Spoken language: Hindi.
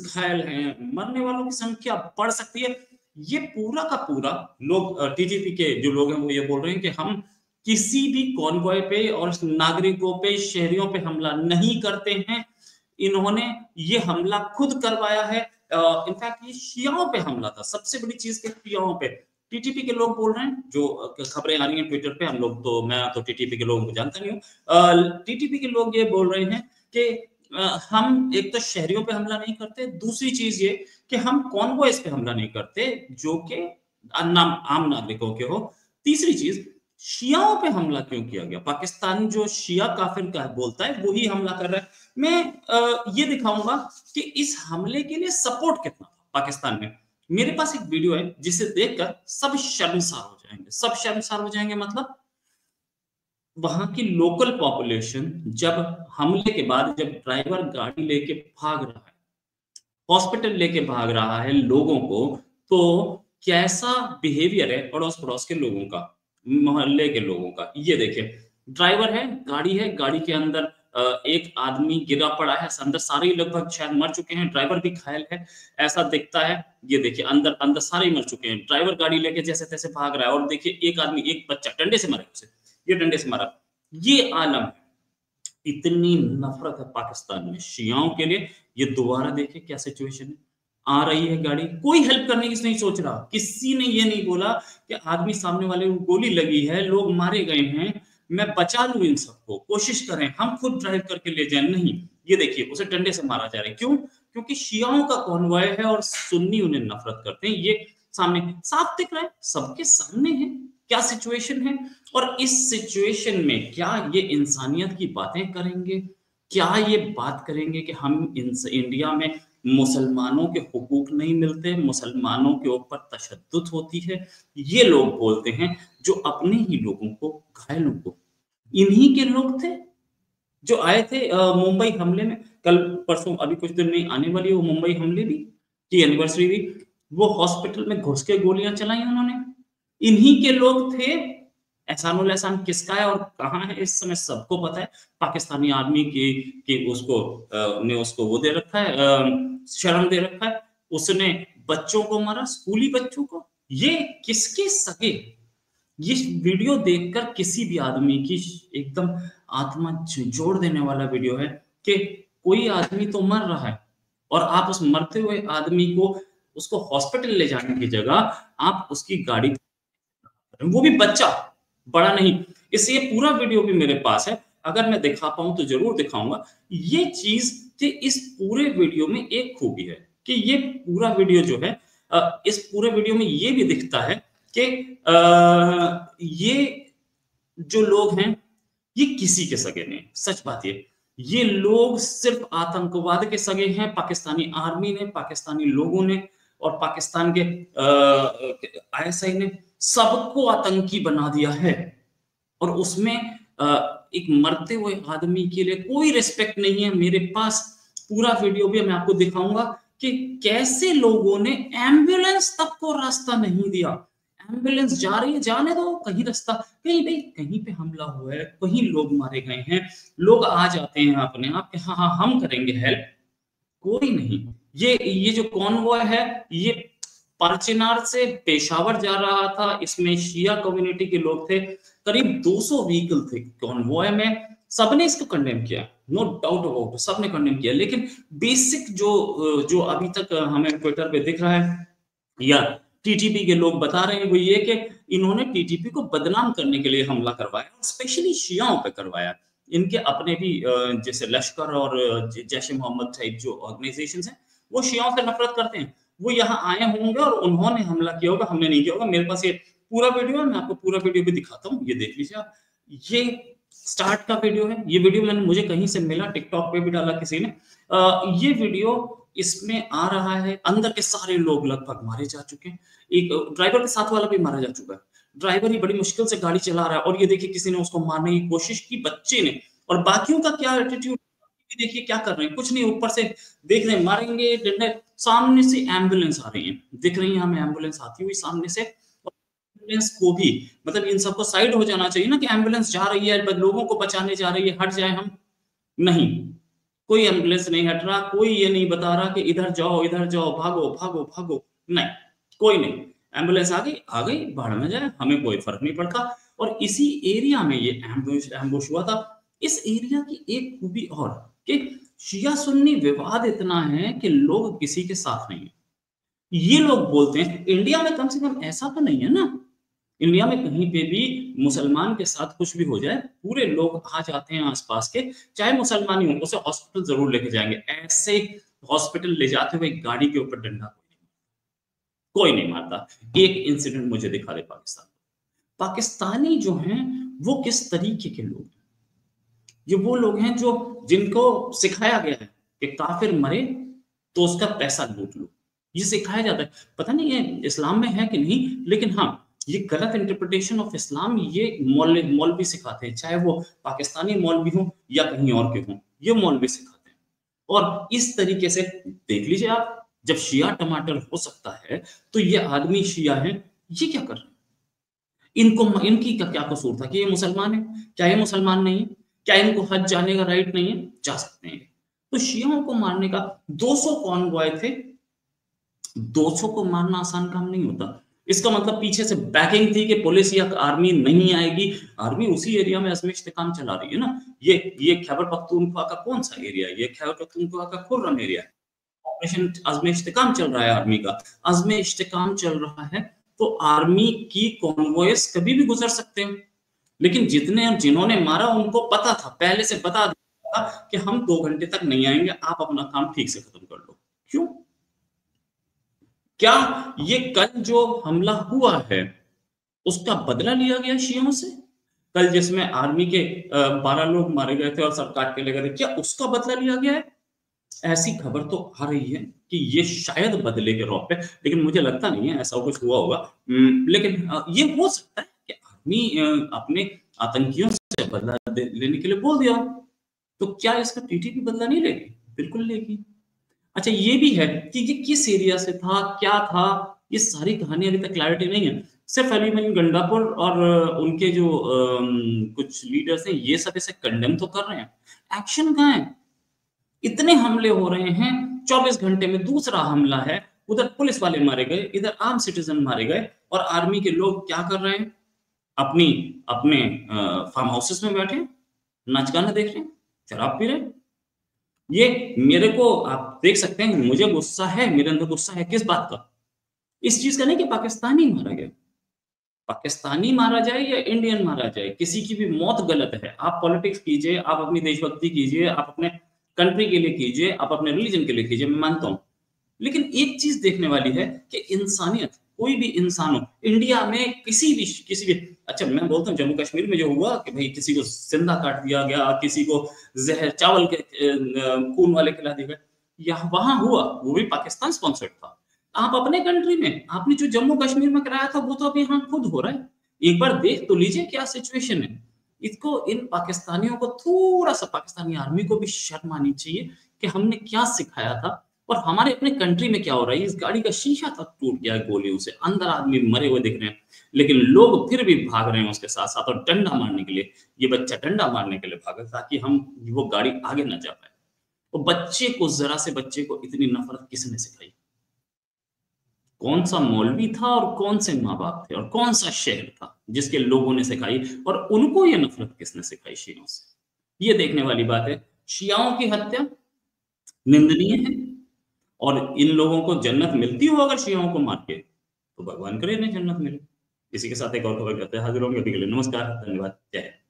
घायल हैं, मरने वालों की संख्या बढ़ सकती है। ये पूरा का पूरा लोग टीटीपी के जो लोग हैं वो ये बोल रहे हैं कि हम किसी भी कॉन्वॉय पे और नागरिकों पे, शहरियों पे हमला नहीं करते हैं। इन्होंने ये हमला खुद करवाया है। इनफैक्ट ये शियाओं पे हमला था, सबसे बड़ी चीज के शियाओं पे टीटीपी के लोग बोल रहे हैं। जो खबरें आ रही हैं ट्विटर पे, हम लोग तो, मैं तो टीटीपी के लोगों को जानता नहीं हूँ, टीटीपी के लोग ये बोल रहे हैं कि हम एक तो शहरियों पे हमला नहीं करते, दूसरी चीज ये कि हम कॉन्वॉयस पे हमला नहीं करते जो कि आम नागरिकों के हो, तीसरी चीज शियाओं पे हमला क्यों किया गया। पाकिस्तान जो शिया काफिर का बोलता है वही हमला कर रहा है। मैं ये दिखाऊंगा कि इस हमले के लिए सपोर्ट कितना था पाकिस्तान में। मेरे पास एक वीडियो है जिसे देखकर सब शर्मसार हो जाएंगे। सब शर्मसार हो जाएंगे मतलब वहां की लोकल पॉपुलेशन जब हमले के बाद, जब ड्राइवर गाड़ी लेके भाग रहा है, हॉस्पिटल लेके भाग रहा है लोगों को, तो कैसा बिहेवियर है अड़ोस पड़ोस के लोगों का, मोहल्ले के लोगों का। ये देखिए, ड्राइवर है, गाड़ी के अंदर एक आदमी गिरा पड़ा है, अंदर सारे लगभग शायद मर चुके हैं, ड्राइवर भी घायल है ऐसा दिखता है। ये देखिए अंदर अंदर सारे मर चुके हैं, ड्राइवर गाड़ी लेके जैसे तैसे भाग रहा है। और देखिए एक आदमी, एक बच्चा डंडे से मरा, उसे ये डंडे से मारा। ये आलम है, इतनी नफरत है पाकिस्तान में शियाओं के लिए। ये दोबारा देखे क्या सिचुएशन है, आ रही है गाड़ी, कोई हेल्प करने की नहीं सोच रहा, किसी ने ये नहीं बोला कि आदमी सामने वाले को गोली लगी है, लोग मारे गए हैं, मैं बचा लू इन सबको, कोशिश करें, हम खुद ड्राइव करके ले जाए। नहीं, ये देखिए उसे डंडे से मारा जा रहा है। क्यों? क्योंकि शियाओं का कॉन्वॉय है और सुन्नी उन्हें नफरत करते हैं। ये सामने साफ दिख रहा है, सबके सामने है क्या सिचुएशन है। और इस सिचुएशन में क्या ये इंसानियत की बातें करेंगे? क्या ये बात करेंगे कि हम इंडिया में मुसलमानों के हुकूक नहीं मिलते, मुसलमानों के ऊपर तशद्दुद होती है? ये लोग बोलते हैं जो अपने ही लोगों को, घायलों को, इन्हीं के लोग थे जो आए थे मुंबई हमले में। कल परसों, अभी कुछ दिन में आने वाली वो मुंबई हमले भी की एनिवर्सरी भी, वो हॉस्पिटल में घुस के गोलियां चलाई उन्होंने, इन्हीं के लोग थे। एहसानुल एहसान किसका है और कहाँ है इस समय सबको पता है। पाकिस्तानी आर्मी की उसको वो दे रखा है, शर्म दे रखा है, उसने बच्चों को मारा, स्कूली बच्चों को। ये किसके सगे? ये वीडियो देखकर किसी भी आदमी की एकदम आत्मा जोड़ देने वाला वीडियो है कि कोई आदमी तो मर रहा है और आप उस मरते हुए आदमी को, उसको हॉस्पिटल ले जाने की जगह आप उसकी गाड़ी, वो भी बच्चा, बड़ा नहीं। इसलिए पूरा वीडियो भी मेरे पास है, अगर मैं दिखा पाऊं तो जरूर दिखाऊंगा। ये चीज कि इस पूरे वीडियो में एक खूबी है कि ये पूरा वीडियो जो है, इस पूरे वीडियो में ये भी दिखता है कि ये जो लोग हैं ये किसी के सगे नहीं। सच बात ये लोग सिर्फ आतंकवाद के सगे हैं। पाकिस्तानी आर्मी ने, पाकिस्तानी लोगों ने और पाकिस्तान के ISI ने सबको आतंकी बना दिया है और उसमें एक मरते हुए आदमी के लिए कोई रिस्पेक्ट नहीं है। मेरे पास पूरा वीडियो भी मैं आपको दिखाऊंगा कि कैसे लोगों ने एम्बुलेंस तक को रास्ता नहीं दिया। एम्बुलेंस जा रही है, जाने दो, कहीं रास्ता, कहीं भाई, कहीं पे हमला हुआ है, कहीं लोग मारे गए हैं, लोग आ जाते हैं अपने आप के, हाँ हम करेंगे हेल्प, कोई नहीं। ये जो कॉन्वॉय है ये परचिनार से पेशावर जा रहा था, इसमें शिया कम्युनिटी के लोग थे, करीब 200 व्हीकल थे कॉन्वॉय में। सबने इसको कंडेम किया, नो डाउट अबाउट, सबने कंडेम किया। लेकिन बेसिक जो अभी तक हमें ट्विटर पे दिख रहा है या टीटीपी के लोग बता रहे हैं वो ये कि इन्होंने टीटीपी को बदनाम करने के लिए हमला करवाया, स्पेशली शियाओं पे करवाया। इनके अपने भी जैसे लश्कर और जैश ए मोहम्मद टाइप जो ऑर्गेनाइजेशन है वो शियाओं से नफरत करते हैं, वो यहाँ आए होंगे और उन्होंने हमला किया होगा, हमने नहीं किया होगा। मेरे पास ये पूरा वीडियो है, मैं आपको पूरा वीडियो भी दिखाता हूँ, ये देख लीजिए आप। ये स्टार्ट का वीडियो है, ये वीडियो मैंने, मुझे कहीं से मिला, टिकटॉक पे भी डाला किसी ने। ये वीडियो इसमें आ रहा है, अंदर के सारे लोग लगभग मारे जा चुके हैं, एक ड्राइवर के साथ वाला भी मारा जा चुका है। ड्राइवर ही बड़ी मुश्किल से गाड़ी चला रहा है और ये देखिए किसी ने उसको मारने की कोशिश की, बच्चे ने, और बाकियों का क्या एटीट्यूड देखिए, क्या कर रहे हैं, कुछ नहीं, ऊपर से देख रहे हैं, मारेंगे डंडे। सामने से एम्बुलेंस आ रही है, दिख रही है हमें एम्बुलेंस आती हुई सामने से। एम्बुलेंस को भी, मतलब इन सबको साइड हो जाना चाहिए ना कि एम्बुलेंस जा रही है, लोगों को बचाने जा रही है, हट जाए हम, नहीं, कोई एम्बुलेंस नहीं हट रहा, कोई ये नहीं बता रहा कि इधर जाओ भागो भागो भागो, नहीं कोई नहीं। एम्बुलेंस आ गई भाड़ में जाए, हमें कोई फर्क नहीं पड़ता। और इसी एरिया में ये एम्बुश हुआ था। इस एरिया की एक खूबी और कि शिया सुन्नी विवाद इतना है कि लोग किसी के साथ नहीं है। ये लोग बोलते हैं, इंडिया में कम से कम ऐसा तो नहीं है ना, इंडिया में कहीं पे भी मुसलमान के साथ कुछ भी हो जाए पूरे लोग आ जाते हैं आसपास के, चाहे मुसलमान ही हो उसे हॉस्पिटल जरूर लेके जाएंगे। ऐसे हॉस्पिटल ले जाते हुए गाड़ी के ऊपर डंडा कोई नहीं मारता। एक इंसिडेंट मुझे दिखा दे पाकिस्तान, पाकिस्तानी जो हैं वो किस तरीके के लोग हैं? ये वो लोग हैं जो जिनको सिखाया गया है कि काफिर मरे तो उसका पैसा लूट लो, ये सिखाया जाता है। पता नहीं ये इस्लाम में है कि नहीं, लेकिन हाँ ये गलत इंटरप्रिटेशन ऑफ इस्लाम ये मौलवी सिखाते हैं, चाहे वो पाकिस्तानी मौलवी हो या कहीं और के हों, ये मौलवी सिखाते हैं। और इस तरीके से देख लीजिए आप, जब शिया टमाटर हो सकता है तो ये आदमी शिया है, ये क्या कर रहे हैं? इनको इनकी क्या कसूर था कि ये मुसलमान है? क्या ये मुसलमान नहीं है? क्या इनको हज जाने का राइट नहीं है? जा सकते हैं। तो शियाओं को मारने का 200 कॉन्वॉय थे, 200 को मारना आसान काम नहीं होता। इसका मतलब पीछे से बैकिंग थी कि पुलिस या आर्मी नहीं आएगी। आर्मी उसी एरिया में अजमे इस्तेकाम चला रही है ना, ये खैबर पख्तूनख्वा का कौन सा एरिया है? ये खैबर पख्तूनख्वा का खुर्रम एरिया है। ऑपरेशन अजमे इस्तेकाम चल रहा है आर्मी का, अजमे इस्तेकाम चल रहा है, तो आर्मी की कॉन्वॉयस कभी भी गुजर सकते हैं। लेकिन जिन्होंने मारा उनको पता था, पहले से बता दिया था कि हम 2 घंटे तक नहीं आएंगे, आप अपना काम ठीक से खत्म कर लो। क्यों? क्या ये कल जो हमला हुआ है उसका बदला लिया गया शियाओं से? कल जिसमें आर्मी के 12 लोग मारे गए थे और सर काट के ले गए थे, क्या उसका बदला लिया गया है? ऐसी खबर तो आ रही है कि ये शायद बदले के रौब पे, लेकिन मुझे लगता नहीं है ऐसा कुछ हुआ होगा। लेकिन ये हो सकता है कि आर्मी अपने आतंकियों से बदला लेने के लिए बोल दिया। तो क्या इसका टीटीपी बदला नहीं लेगी? बिल्कुल लेगी। अच्छा ये भी है कि ये किस एरिया से था, क्या था, ये सारी कहानी अभी तक क्लैरिटी नहीं है। सिर्फ अलीमन गंडापुर और उनके जो कुछ लीडर्स हैं ये सब इसे कंडेम तो कर रहे हैं, एक्शन कहाँ है? इतने हमले हो रहे हैं, 24 घंटे में दूसरा हमला है, उधर पुलिस वाले मारे गए, इधर आम सिटीजन मारे गए, और आर्मी के लोग क्या कर रहे हैं? अपने फार्म हाउसेस में बैठे नाच गाना देख रहे हैं, शराब पी रहे हैं। ये मेरे को आप देख सकते हैं, मुझे गुस्सा है, मेरे अंदर गुस्सा है। किस बात का? इस चीज का नहीं कि पाकिस्तानी मारा गया, पाकिस्तानी मारा जाए या इंडियन मारा जाए, किसी की भी मौत गलत है। आप पॉलिटिक्स कीजिए, आप अपनी देशभक्ति कीजिए, आप अपने कंट्री के लिए कीजिए, आप अपने रिलीजन के लिए कीजिए, मैं मानता हूं। लेकिन एक चीज देखने वाली है कि इंसानियत, कोई भी इंसान हो, इंडिया में किसी भी अच्छा मैं बोलता हूँ जम्मू कश्मीर में जो हुआ कि भाई किसी को जिंदा काट दिया गया, किसी को जहर चावल के खून वाले खिला दिए गए, यह वहां हुआ, वो भी पाकिस्तान स्पॉन्सर्ड था। आप अपने कंट्री में आपने जो जम्मू कश्मीर में कराया था वो तो अब यहाँ खुद हो रहा है। एक बार देख तो लीजिए क्या सिचुएशन है। इसको इन पाकिस्तानियों को थोड़ा सा, पाकिस्तानी आर्मी को भी शर्म आनी चाहिए कि हमने क्या सिखाया था और हमारे अपने कंट्री में क्या हो रहा है। इस गाड़ी का शीशा तक टूट गया गोलियों से, अंदर आदमी मरे हुए दिख रहे हैं, लेकिन लोग फिर भी भाग रहे हैं उसके साथ साथ, और डंडा मारने के लिए, ये बच्चा डंडा मारने के लिए भागा ताकि हम वो गाड़ी आगे ना जा पाए। और बच्चे को, जरा से बच्चे को इतनी नफरत किसने सिखाई? कौन सा मौलवी था और कौन से माँ बाप थे और कौन सा शहर था जिसके लोगों ने सिखाई, और उनको ये नफरत किसने सिखाई शियाओं से? ये देखने वाली बात है। शियाओं की हत्या निंदनीय है, और इन लोगों को जन्नत मिलती हो अगर शियाओं को मार के, तो भगवान करे इन्हें जन्नत मिले। इसी के साथ एक और खबर करते हैं, हाजिर होंगे, नमस्कार, धन्यवाद, जय हिंद।